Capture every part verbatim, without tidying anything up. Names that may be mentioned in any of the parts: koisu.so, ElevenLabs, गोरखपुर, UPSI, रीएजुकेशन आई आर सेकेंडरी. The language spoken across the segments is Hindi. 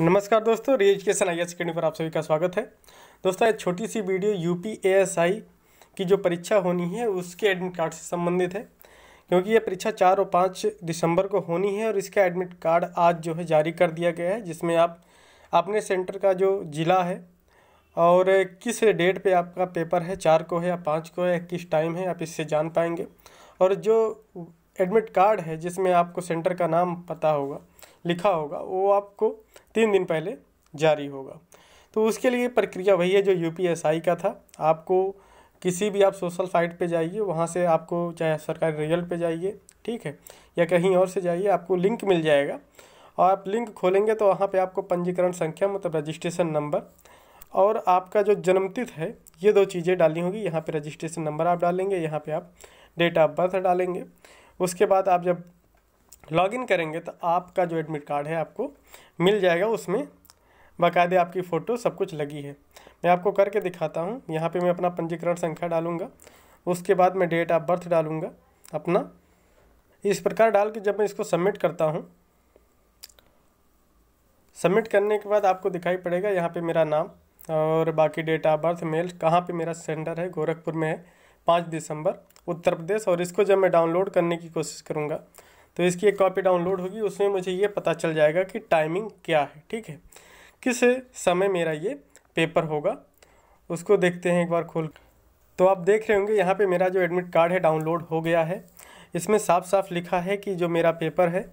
नमस्कार दोस्तों, रीएजुकेशन आई आर सेकेंडरी पर आप सभी का स्वागत है। दोस्तों, एक छोटी सी वीडियो यूपीएसआई की जो परीक्षा होनी है उसके एडमिट कार्ड से संबंधित है, क्योंकि ये परीक्षा चार और पाँच दिसंबर को होनी है और इसका एडमिट कार्ड आज जो है जारी कर दिया गया है, जिसमें आप अपने सेंटर का जो ज़िला है और किस डेट पर आपका पेपर है, चार को है या पाँच को है, किस टाइम है, आप इससे जान पाएंगे। और जो एडमिट कार्ड है जिसमें आपको सेंटर का नाम पता होगा, लिखा होगा, वो आपको तीन दिन पहले जारी होगा। तो उसके लिए प्रक्रिया वही है जो यूपीएसआई का था। आपको किसी भी आप सोशल साइट पे जाइए, वहाँ से आपको चाहे सरकारी रिजल्ट पे जाइए, ठीक है, या कहीं और से जाइए, आपको लिंक मिल जाएगा। और आप लिंक खोलेंगे तो वहाँ पे आपको पंजीकरण संख्या मतलब रजिस्ट्रेशन नंबर और आपका जो जन्मतिथि है, ये दो चीज़ें डालनी होगी। यहाँ पर रजिस्ट्रेशन नंबर आप डालेंगे, यहाँ पर आप डेट ऑफ बर्थ डालेंगे। उसके बाद आप जब लॉगिन करेंगे तो आपका जो एडमिट कार्ड है आपको मिल जाएगा। उसमें बाकायदे आपकी फ़ोटो सब कुछ लगी है। मैं आपको करके दिखाता हूँ। यहाँ पे मैं अपना पंजीकरण संख्या डालूँगा, उसके बाद मैं डेट ऑफ बर्थ डालूँगा अपना। इस प्रकार डाल के जब मैं इसको सबमिट करता हूँ, सबमिट करने के बाद आपको दिखाई पड़ेगा यहाँ पर मेरा नाम और बाकी डेट ऑफ बर्थ, मेल, कहाँ पर मेरा सेंटर है, गोरखपुर में है, पाँच दिसंबर उत्तर प्रदेश। और इसको जब मैं डाउनलोड करने की कोशिश करूँगा तो इसकी एक कॉपी डाउनलोड होगी, उसमें मुझे ये पता चल जाएगा कि टाइमिंग क्या है, ठीक है, किस समय मेरा ये पेपर होगा। उसको देखते हैं एक बार खोल। तो आप देख रहे होंगे यहाँ पे मेरा जो एडमिट कार्ड है डाउनलोड हो गया है। इसमें साफ साफ लिखा है कि जो मेरा पेपर है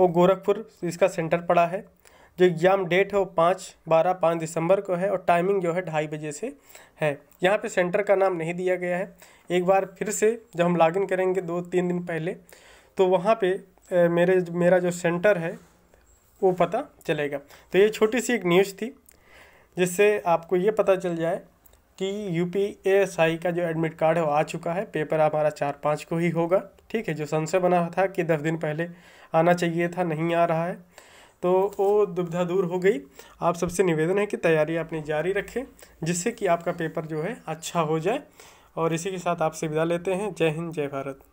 वो गोरखपुर इसका सेंटर पड़ा है। जो एग्ज़ाम डेट है वो पाँच बारह पाँच दिसंबर को है और टाइमिंग जो है ढाई बजे से है। यहाँ पे सेंटर का नाम नहीं दिया गया है। एक बार फिर से जब हम लॉगिन करेंगे दो तीन दिन पहले तो वहाँ पे ए, मेरे मेरा जो सेंटर है वो पता चलेगा। तो ये छोटी सी एक न्यूज़ थी जिससे आपको ये पता चल जाए कि यूपीएसआई का जो एडमिट कार्ड है वो आ चुका है। पेपर हमारा चार पाँच को ही होगा, ठीक है। जो संशय बना था कि दस दिन पहले आना चाहिए था, नहीं आ रहा है, तो वो दुविधा दूर हो गई। आप सबसे निवेदन है कि तैयारी अपनी जारी रखें जिससे कि आपका पेपर जो है अच्छा हो जाए। और इसी के साथ आपसे विदा लेते हैं। जय हिंद, जय भारत।